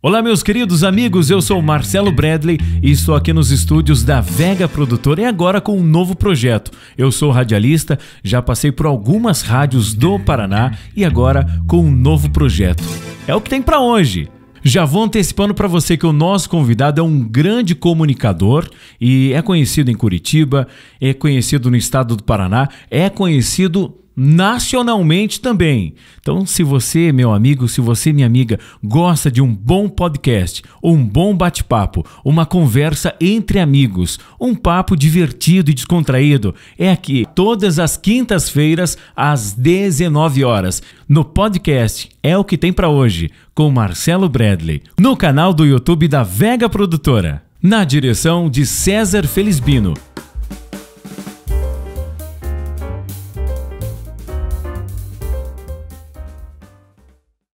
Olá meus queridos amigos, eu sou Marcelo Bredley e estou aqui nos estúdios da Wega Produtora e agora com um novo projeto. Eu sou radialista, já passei por algumas rádios do Paraná e agora com um novo projeto. É o que tem pra hoje! Já vou antecipando para você que o nosso convidado é um grande comunicador e é conhecido em Curitiba, é conhecido no estado do Paraná, é conhecido nacionalmente também. Então, se você, meu amigo, se você, minha amiga, gosta de um bom podcast, um bom bate-papo, uma conversa entre amigos, um papo divertido e descontraído, é aqui, todas as quintas-feiras, às 19 horas, no podcast É o que tem pra hoje, com Marcelo Bredley, no canal do YouTube da Wega Produtora, na direção de César Felizbino.